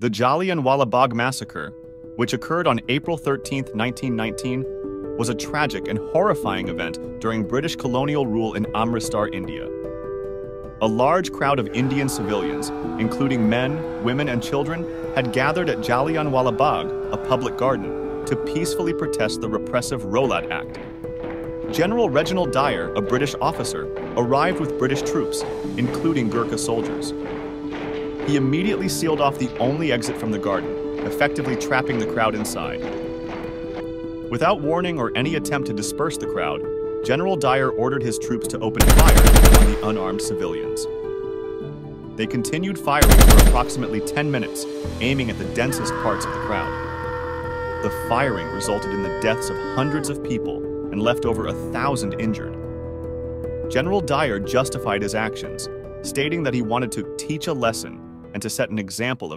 The Jallianwala Bagh massacre, which occurred on April 13, 1919, was a tragic and horrifying event during British colonial rule in Amritsar, India. A large crowd of Indian civilians, including men, women, and children, had gathered at Jallianwala Bagh, a public garden, to peacefully protest the repressive Rowlatt Act. General Reginald Dyer, a British officer, arrived with British troops, including Gurkha soldiers. He immediately sealed off the only exit from the garden, effectively trapping the crowd inside. Without warning or any attempt to disperse the crowd, General Dyer ordered his troops to open fire on the unarmed civilians. They continued firing for approximately 10 minutes, aiming at the densest parts of the crowd. The firing resulted in the deaths of hundreds of people and left over 1,000 injured. General Dyer justified his actions, stating that he wanted to teach a lesson and to set an example of